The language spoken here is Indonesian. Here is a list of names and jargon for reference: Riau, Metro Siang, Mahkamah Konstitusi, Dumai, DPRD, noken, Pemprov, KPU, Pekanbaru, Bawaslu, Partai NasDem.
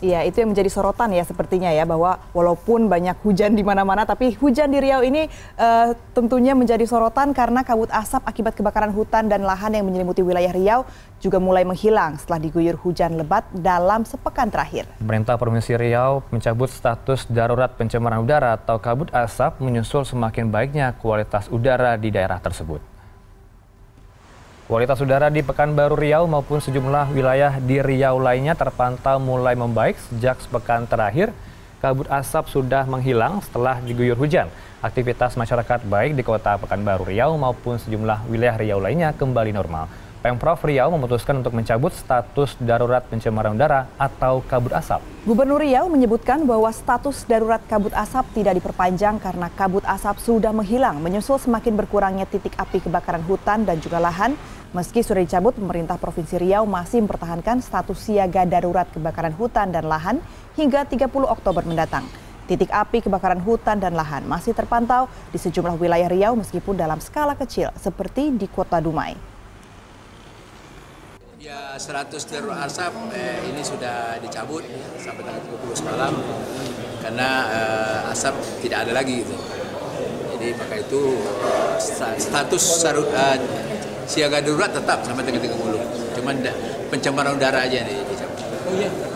Iya, itu yang menjadi sorotan ya sepertinya ya, bahwa walaupun banyak hujan di mana-mana, tapi hujan di Riau ini tentunya menjadi sorotan karena kabut asap akibat kebakaran hutan dan lahan yang menyelimuti wilayah Riau juga mulai menghilang setelah diguyur hujan lebat dalam sepekan terakhir. Pemerintah Provinsi Riau mencabut status darurat pencemaran udara atau kabut asap menyusul semakin baiknya kualitas udara di daerah tersebut. Kualitas udara di Pekanbaru Riau maupun sejumlah wilayah di Riau lainnya terpantau mulai membaik sejak sepekan terakhir. Kabut asap sudah menghilang setelah diguyur hujan. Aktivitas masyarakat baik di kota Pekanbaru Riau maupun sejumlah wilayah Riau lainnya kembali normal. Pemprov Riau memutuskan untuk mencabut status darurat pencemaran udara atau kabut asap. Gubernur Riau menyebutkan bahwa status darurat kabut asap tidak diperpanjang karena kabut asap sudah menghilang menyusul semakin berkurangnya titik api kebakaran hutan dan juga lahan. Meski sudah dicabut, pemerintah Provinsi Riau masih mempertahankan status siaga darurat kebakaran hutan dan lahan hingga 30 Oktober mendatang. Titik api kebakaran hutan dan lahan masih terpantau di sejumlah wilayah Riau meskipun dalam skala kecil seperti di Kota Dumai. Ya, 100 darurat asap ini sudah dicabut sampai tanggal 30 malam karena asap tidak ada lagi gitu. Jadi maka itu status siaga darurat tetap sampai tanggal 30. Cuman pencemaran udara aja nih dicabut. Oh, iya.